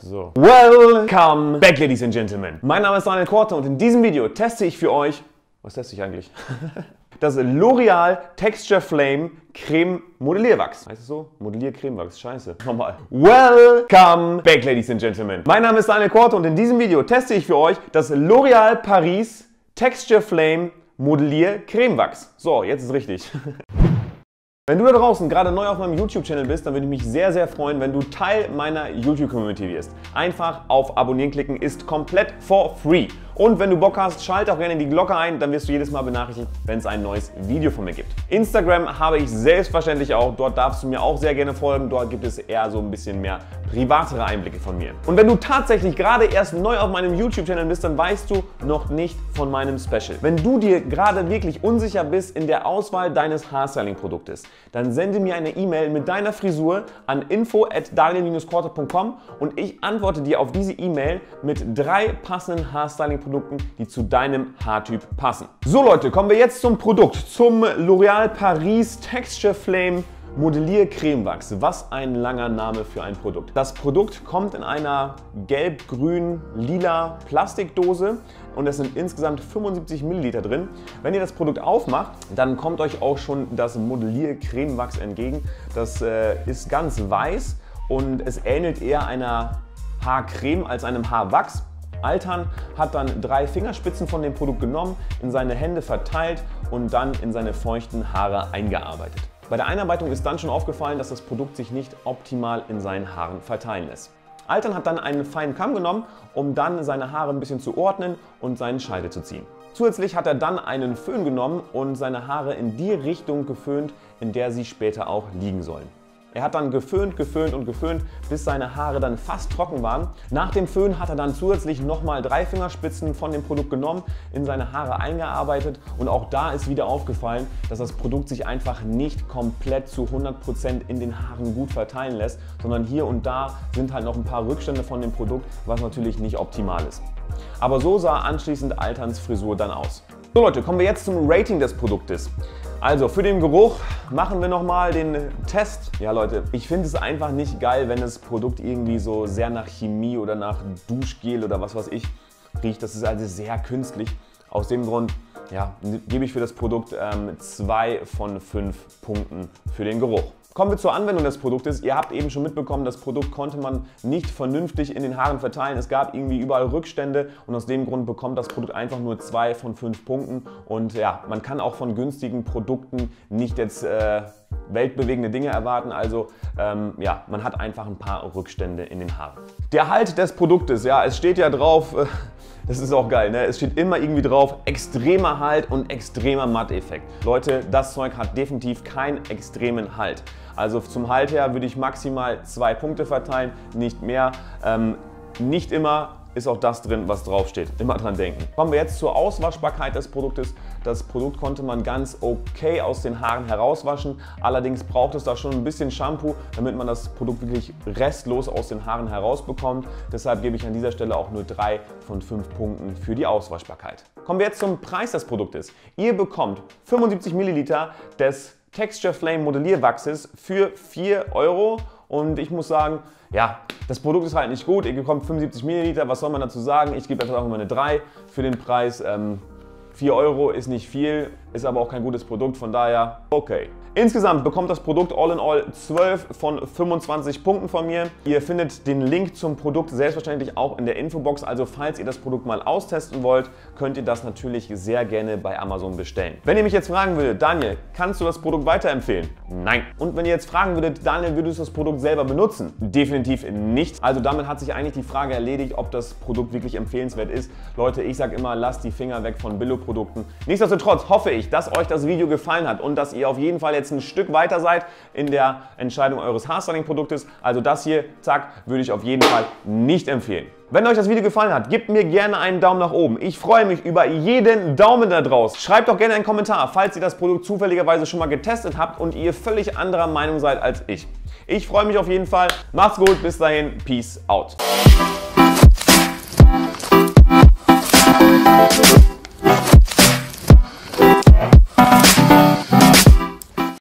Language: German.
So. Welcome back, Ladies and Gentlemen. Mein Name ist Daniel Korte und in diesem Video teste ich für euch... Was teste ich eigentlich? Das L'Oreal Texture Flame Creme Modellierwachs. Heißt es so? Modelliercremewachs. Scheiße. Nochmal. Welcome back, Ladies and Gentlemen. Mein Name ist Daniel Korte und in diesem Video teste ich für euch das L'Oreal Paris Texture Flame Modelliercremewachs. So, jetzt ist richtig. Wenn du da draußen gerade neu auf meinem YouTube-Channel bist, dann würde ich mich sehr, sehr freuen, wenn du Teil meiner YouTube-Community wirst. Einfach auf Abonnieren klicken, ist komplett for free. Und wenn du Bock hast, schalte auch gerne die Glocke ein, dann wirst du jedes Mal benachrichtigt, wenn es ein neues Video von mir gibt. Instagram habe ich selbstverständlich auch, dort darfst du mir auch sehr gerne folgen, dort gibt es eher so ein bisschen mehr privatere Einblicke von mir. Und wenn du tatsächlich gerade erst neu auf meinem YouTube-Channel bist, dann weißt du noch nicht von meinem Special. Wenn du dir gerade wirklich unsicher bist in der Auswahl deines Haarstyling-Produktes, dann sende mir eine E-Mail mit deiner Frisur an info@daniel-korte.com und ich antworte dir auf diese E-Mail mit 3 passenden Haarstyling-Produkten, die zu deinem Haartyp passen. So Leute, kommen wir jetzt zum Produkt, zum L'Oreal Paris Texture Flame Modelliercremewachs. Was ein langer Name für ein Produkt. Das Produkt kommt in einer gelb-grün-lila Plastikdose und es sind insgesamt 75 Milliliter drin. Wenn ihr das Produkt aufmacht, dann kommt euch auch schon das Modelliercremewachs entgegen. Das ist ganz weiß und es ähnelt eher einer Haarcreme als einem Haarwachs. Altan hat dann 3 Fingerspitzen von dem Produkt genommen, in seine Hände verteilt und dann in seine feuchten Haare eingearbeitet. Bei der Einarbeitung ist dann schon aufgefallen, dass das Produkt sich nicht optimal in seinen Haaren verteilen lässt. Altan hat dann einen feinen Kamm genommen, um dann seine Haare ein bisschen zu ordnen und seinen Scheitel zu ziehen. Zusätzlich hat er dann einen Föhn genommen und seine Haare in die Richtung geföhnt, in der sie später auch liegen sollen. Er hat dann geföhnt, bis seine Haare dann fast trocken waren. Nach dem Föhn hat er dann zusätzlich nochmal 3 Fingerspitzen von dem Produkt genommen, in seine Haare eingearbeitet und auch da ist wieder aufgefallen, dass das Produkt sich einfach nicht komplett zu 100% in den Haaren gut verteilen lässt, sondern hier und da sind halt noch ein paar Rückstände von dem Produkt, was natürlich nicht optimal ist. Aber so sah anschließend Altans Frisur dann aus. So Leute, kommen wir jetzt zum Rating des Produktes. Also für den Geruch machen wir nochmal den Test. Ja Leute, ich finde es einfach nicht geil, wenn das Produkt irgendwie so sehr nach Chemie oder nach Duschgel oder was weiß ich riecht. Das ist also sehr künstlich. Aus dem Grund, ja, gebe ich für das Produkt 2 von 5 Punkten für den Geruch. Kommen wir zur Anwendung des Produktes. Ihr habt eben schon mitbekommen, das Produkt konnte man nicht vernünftig in den Haaren verteilen. Es gab irgendwie überall Rückstände und aus dem Grund bekommt das Produkt einfach nur 2 von 5 Punkten. Und ja, man kann auch von günstigen Produkten nicht jetzt weltbewegende Dinge erwarten. Also ja, man hat einfach ein paar Rückstände in den Haaren. Der Halt des Produktes, ja, es steht ja drauf, das ist auch geil, ne? Es steht immer irgendwie drauf, extremer Halt und extremer Matteffekt. Leute, das Zeug hat definitiv keinen extremen Halt. Also zum Halt her würde ich maximal 2 Punkte verteilen, nicht mehr. Nicht immer ist auch das drin, was draufsteht. Immer dran denken. Kommen wir jetzt zur Auswaschbarkeit des Produktes. Das Produkt konnte man ganz okay aus den Haaren herauswaschen. Allerdings braucht es da schon ein bisschen Shampoo, damit man das Produkt wirklich restlos aus den Haaren herausbekommt. Deshalb gebe ich an dieser Stelle auch nur 3 von 5 Punkten für die Auswaschbarkeit. Kommen wir jetzt zum Preis des Produktes. Ihr bekommt 75 Milliliter des Texture Flame Modellierwachses für 4 € und ich muss sagen, ja, das Produkt ist halt nicht gut, ihr bekommt 75 Milliliter, was soll man dazu sagen, ich gebe einfach mal eine 3 für den Preis, 4 € ist nicht viel, ist aber auch kein gutes Produkt, von daher okay. Insgesamt bekommt das Produkt all in all 12 von 25 Punkten von mir. Ihr findet den Link zum Produkt selbstverständlich auch in der Infobox. Also falls ihr das Produkt mal austesten wollt, könnt ihr das natürlich sehr gerne bei Amazon bestellen. Wenn ihr mich jetzt fragen würdet, Daniel, kannst du das Produkt weiterempfehlen? Nein. Und wenn ihr jetzt fragen würdet, Daniel, würdest du das Produkt selber benutzen? Definitiv nicht. Also damit hat sich eigentlich die Frage erledigt, ob das Produkt wirklich empfehlenswert ist. Leute, ich sage immer, lasst die Finger weg von Billo-Produkten. Nichtsdestotrotz hoffe ich, dass euch das Video gefallen hat und dass ihr auf jeden Fall jetzt ein Stück weiter seid in der Entscheidung eures Haarstyling-Produktes. Also das hier, zack, würde ich auf jeden Fall nicht empfehlen. Wenn euch das Video gefallen hat, gebt mir gerne einen Daumen nach oben. Ich freue mich über jeden Daumen da draußen. Schreibt doch gerne einen Kommentar, falls ihr das Produkt zufälligerweise schon mal getestet habt und ihr völlig anderer Meinung seid als ich. Ich freue mich auf jeden Fall. Macht's gut, bis dahin. Peace out.